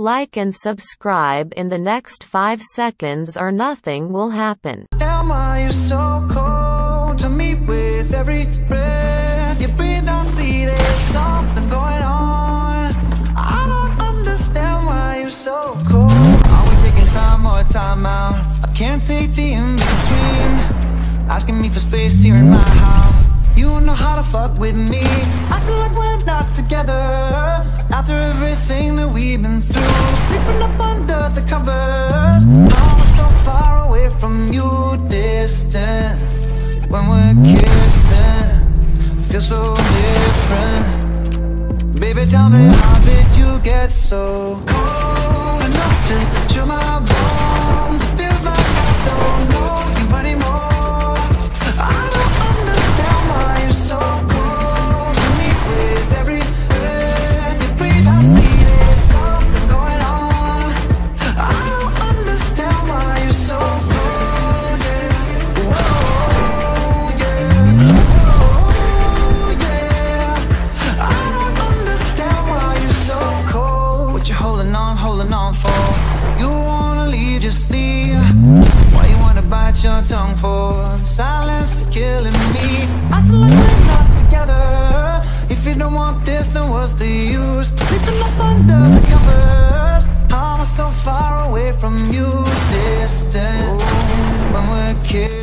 like and subscribe in the next 5 seconds or nothing will happen. Am I so cold to me with every breath you breathe? I see there's something going on. I don't understand why you're so cold. Are we taking time or time out? I can't take the in between. Asking me for space here in my house. You don't know how to fuck with me. Acting like we're not together. After everything that we've been through, sleeping up under the covers. Now we're so far away from you, distant. When we're kissing, feel so different. Baby, tell me how did you get so cold enough to chill my bones? It feels like I don't know. Your tongue for silence is killing me. I still like we're not together. If you don't want this, then what's the use? Sleeping up under the covers. I was so far away from you, distant when we're kids.